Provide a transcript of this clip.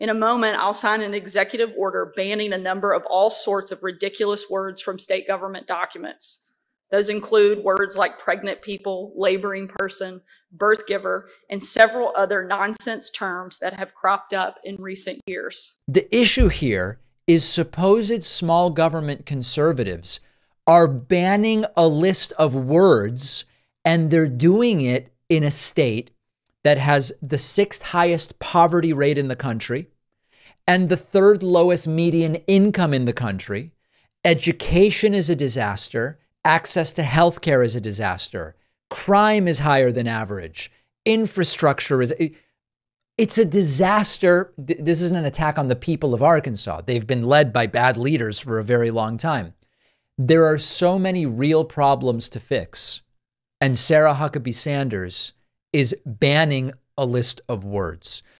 In a moment, I'll sign an executive order banning a number of all sorts of ridiculous words from state government documents. Those include words like pregnant people, laboring person, birth giver, and several other nonsense terms that have cropped up in recent years. The issue here is supposed small government conservatives are banning a list of words, and they're doing it in a state that has the 6th highest poverty rate in the country and the 3rd lowest median income in the country. Education is a disaster. Access to healthcare is a disaster. Crime is higher than average. Infrastructure is, it's a disaster. This isn't an attack on the people of Arkansas. They've been led by bad leaders for a very long time. There are so many real problems to fix. And Sarah Huckabee Sanders is banning a list of words.